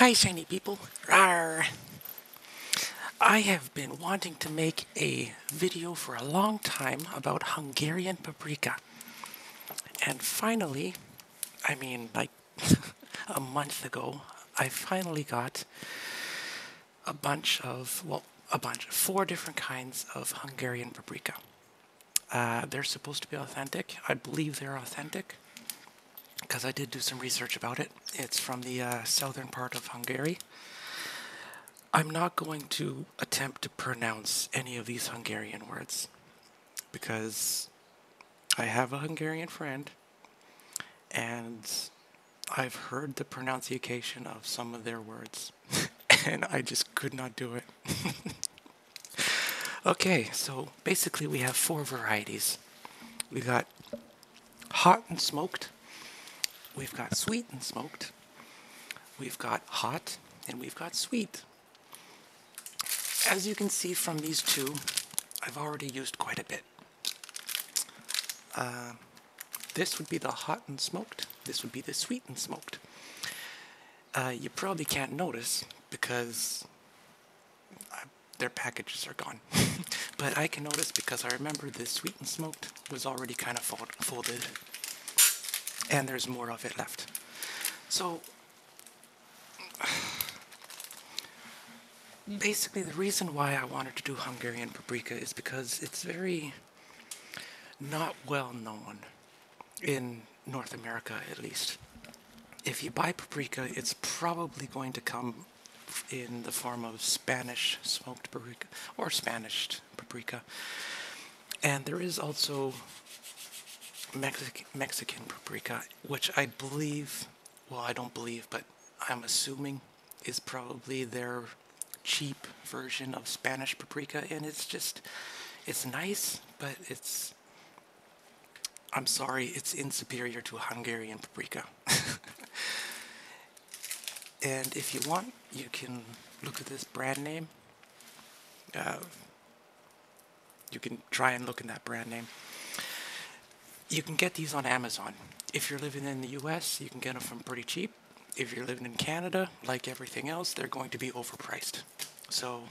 Hi, shiny people. Rawr. I have been wanting to make a video for a long time about Hungarian paprika. And finally, I mean like a month ago, I finally got a bunch of, four different kinds of Hungarian paprika. They're supposed to be authentic. I believe they're authentic, because I did do some research about it. It's from the southern part of Hungary. I'm not going to attempt to pronounce any of these Hungarian words because I have a Hungarian friend and I've heard the pronunciation of some of their words and I just could not do it. Okay, so basically we have four varieties. We got hot and smoked, we've got sweet and smoked, we've got hot, and we've got sweet. As you can see from these two, I've already used quite a bit. This would be the hot and smoked, this would be the sweet and smoked. You probably can't notice because their packages are gone. But I can notice because I remember the sweet and smoked was already kind of folded. And there's more of it left. So basically the reason why I wanted to do Hungarian paprika is because it's very not well known in North America, at least. If you buy paprika, it's probably going to come in the form of Spanish smoked paprika or Spanish paprika. And there is also Mexican paprika, which I believe, well, I don't believe, but I'm assuming is probably their cheap version of Spanish paprika, and it's just, it's nice, but it's, I'm sorry, it's inferior to Hungarian paprika. And if you want, you can look at this brand name. You can try and look in that brand name. You can get these on Amazon. If you're living in the US, you can get them from pretty cheap. If you're living in Canada, like everything else, they're going to be overpriced. So,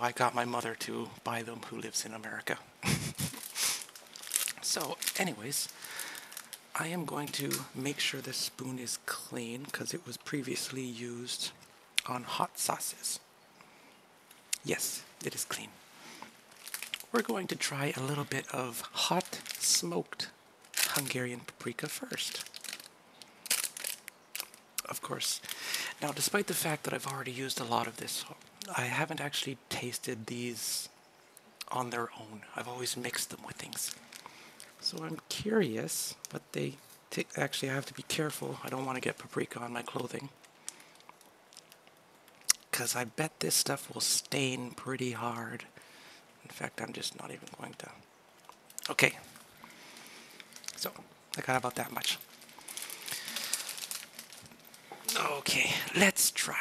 I got my mother to buy them who lives in America. So anyways, I am going to make sure this spoon is clean because it was previously used on hot sauces. Yes, it is clean. We're going to try a little bit of hot smoked Hungarian paprika first. Of course. Now, despite the fact that I've already used a lot of this, I haven't actually tasted these on their own. I've always mixed them with things. So I'm curious what they actually, I have to be careful. I don't want to get paprika on my clothing, because I bet this stuff will stain pretty hard. In fact, I'm just not even going to. Okay. So, I got about that much. Okay, let's try.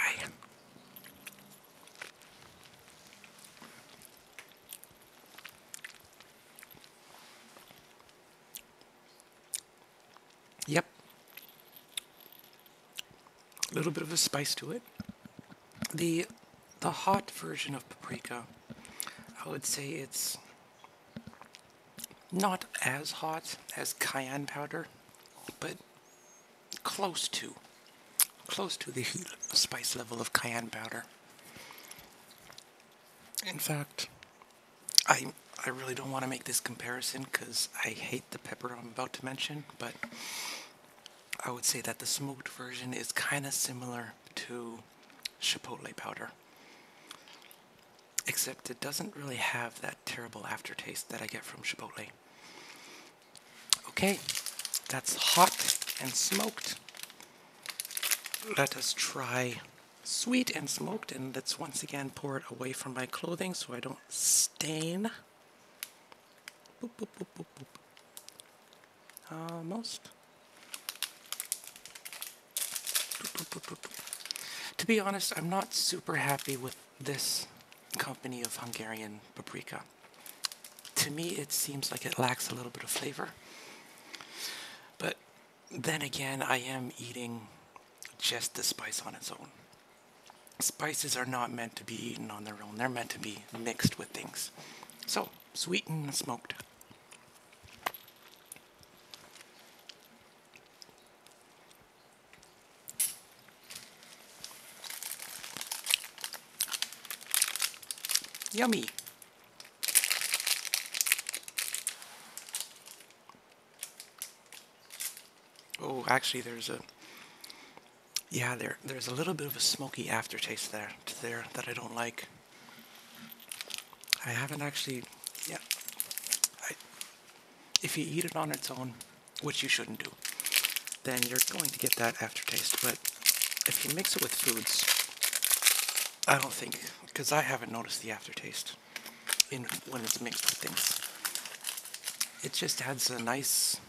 Yep. A little bit of a spice to it. The hot version of paprika, I would say it's not as hot as cayenne powder, but close to the heat spice level of cayenne powder. In fact, I really don't want to make this comparison because I hate the pepper I'm about to mention, but I would say that the smoked version is kind of similar to chipotle powder. Except it doesn't really have that terrible aftertaste that I get from chipotle. Okay, that's hot and smoked. Let us try sweet and smoked, and let's once again pour it away from my clothing so I don't stain. Boop, boop, boop, boop, boop. Almost. Boop, boop, boop, boop, boop. To be honest, I'm not super happy with this company of Hungarian paprika. To me, it seems like it lacks a little bit of flavor. But then again, I am eating just the spice on its own. Spices are not meant to be eaten on their own. They're meant to be mixed with things. So, sweetened and smoked. Yummy. Oh, actually there's a, yeah, there's a little bit of a smoky aftertaste there that I don't like. I haven't actually, yeah. If you eat it on its own, which you shouldn't do, then you're going to get that aftertaste. But if you mix it with foods, I don't think, because I haven't noticed the aftertaste when it's mixed with things. It just adds a nice,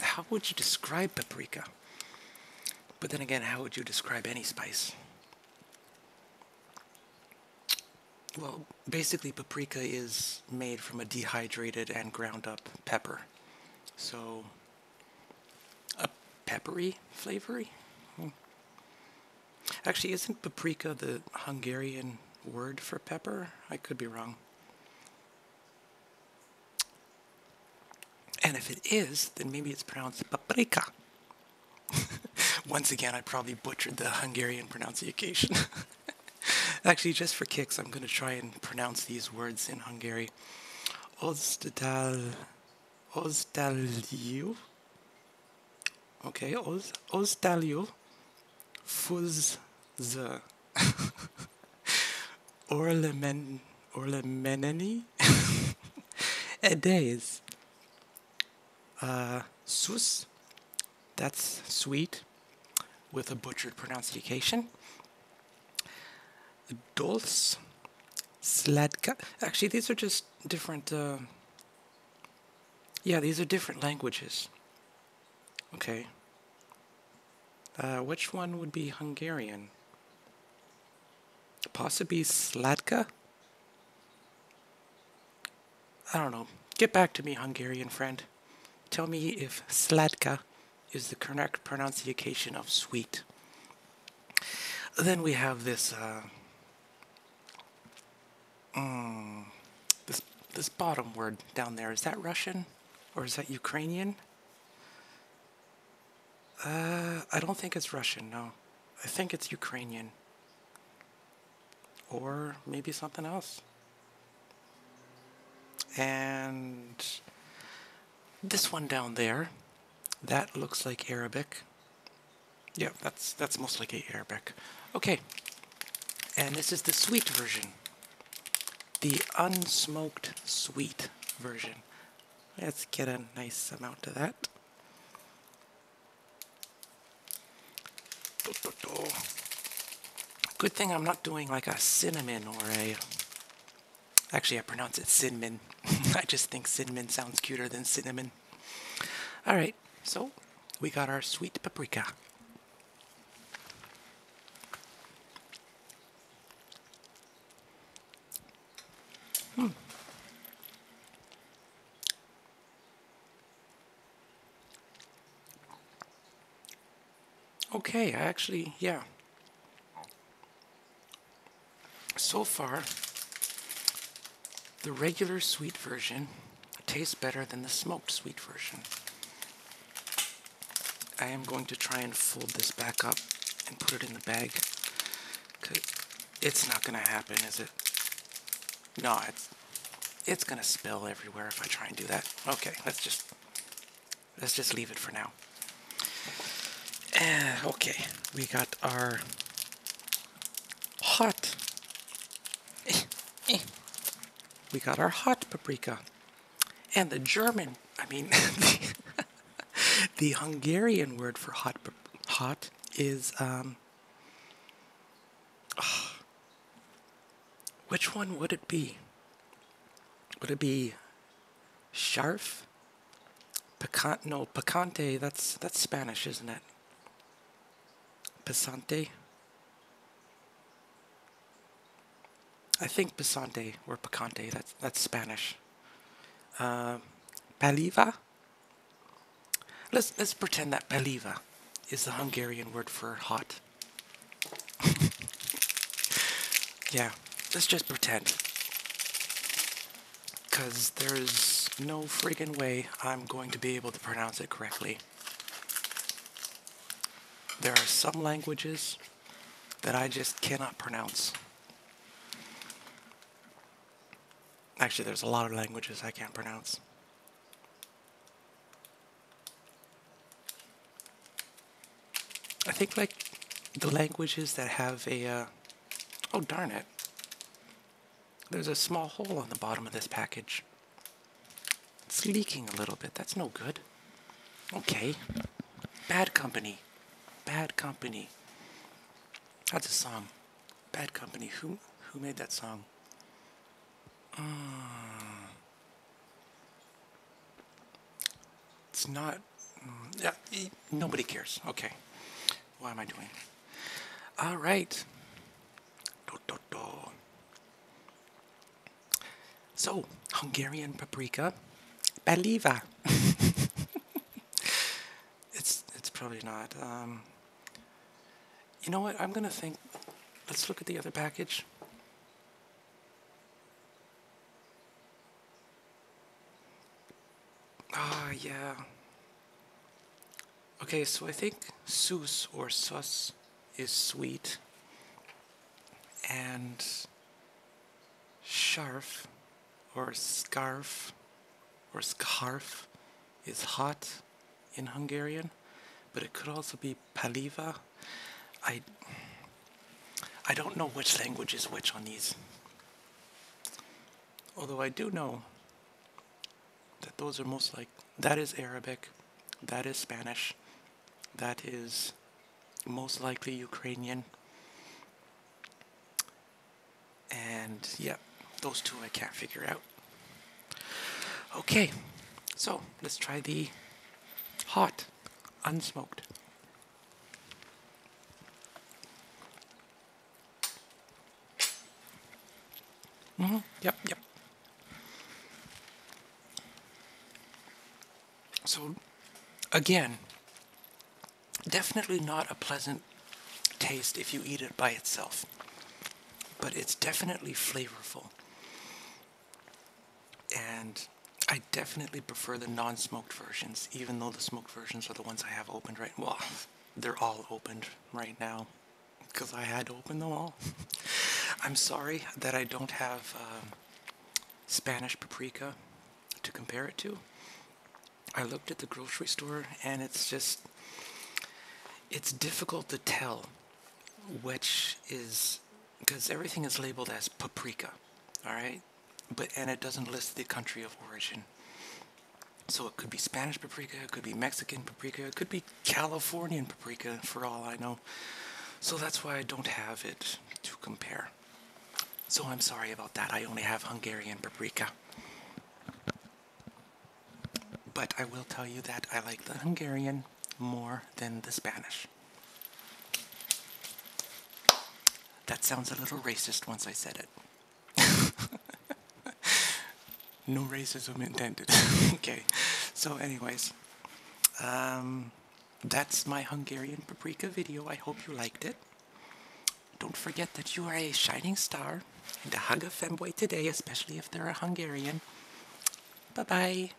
how would you describe paprika? But then again, how would you describe any spice? Well, basically paprika is made from a dehydrated and ground up pepper. So, a peppery flavory? Actually, isn't paprika the Hungarian word for pepper? I could be wrong. And if it is, then maybe it's pronounced paprika. Once again, I probably butchered the Hungarian pronunciation. Actually, just for kicks, I'm going to try and pronounce these words in Hungary. Osztáljuk. Okay, osztáljuk. Fuzz the orlemeneni edes sus, that's sweet with a butchered pronunciation. Dulce sladka. Actually, these are just different. Yeah, these are different languages. Okay. Which one would be Hungarian? Possibly Sladka? I don't know. Get back to me, Hungarian friend. Tell me if Sladka is the correct pronunciation of sweet. Then we have this, this bottom word down there. Is that Russian? Or is that Ukrainian? I don't think it's Russian, no. I think it's Ukrainian. Or maybe something else. And this one down there, that looks like Arabic. Yeah, that's most likely Arabic. Okay. And this is the sweet version. The unsmoked sweet version. Let's get a nice amount of that. Good thing I'm not doing like a cinnamon or a... Actually, I pronounce it cinnamon. I just think cinnamon sounds cuter than cinnamon. Alright, so we got our sweet paprika. Okay, I actually, yeah. So far, the regular sweet version tastes better than the smoked sweet version. I am going to try and fold this back up and put it in the bag. 'Cause it's not going to happen, is it? No, it's going to spill everywhere if I try and do that. Okay, let's just leave it for now. Okay, we got our hot. We got our hot paprika, and the German. I mean, the Hungarian word for hot is which one would it be? Would it be scharf? Picante? No, picante. That's Spanish, isn't it? Pesante? I think pesante or picante, that's Spanish. Paliva? Let's pretend that paliva is the Hungarian word for hot. Yeah, let's just pretend. Because there's no friggin' way I'm going to be able to pronounce it correctly. There are some languages that I just cannot pronounce. Actually, there's a lot of languages I can't pronounce. I think, like, the languages that have a, oh, darn it. There's a small hole on the bottom of this package. It's leaking a little bit. That's no good. Okay. Bad Company. Bad Company. That's a song. Bad Company. Who made that song? It's not... nobody cares. Okay. What am I doing? All right. So, Hungarian paprika, Beliva. It's probably not. You know what? I'm gonna think. Let's look at the other package. Ah, yeah. Okay, so I think sus or sus is sweet, and sharf or scarf or scarf is hot in Hungarian, but it could also be paliva. I don't know which language is which on these. Although I do know that those are most like, that is Arabic, that is Spanish, that is most likely Ukrainian. And yeah, those two I can't figure out. Okay, so let's try the hot, unsmoked. Mm-hmm. Yep, yep. So, again, definitely not a pleasant taste if you eat it by itself, but it's definitely flavorful. And I definitely prefer the non-smoked versions, even though the smoked versions are the ones I have opened right now. Well, they're all opened right now, because I had to open them all. I'm sorry that I don't have Spanish paprika to compare it to. I looked at the grocery store, and it's just, it's difficult to tell which is, because everything is labeled as paprika, all right? And it doesn't list the country of origin. So it could be Spanish paprika, it could be Mexican paprika, it could be Californian paprika, for all I know. So that's why I don't have it to compare. So I'm sorry about that, I only have Hungarian paprika. But I will tell you that I like the Hungarian more than the Spanish. That sounds a little racist once I said it. No racism intended. Okay, so anyways, that's my Hungarian paprika video. I hope you liked it. Don't forget that you are a shining star, and a hug a femboy today, especially if they're a Hungarian. Bye-bye.